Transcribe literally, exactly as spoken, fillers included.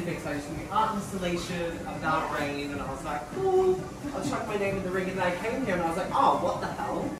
specifics. I used to do art installation about rain, and I was like, cool. I'll chuck my name in the ring, and I came here, and I was like, oh, what the hell?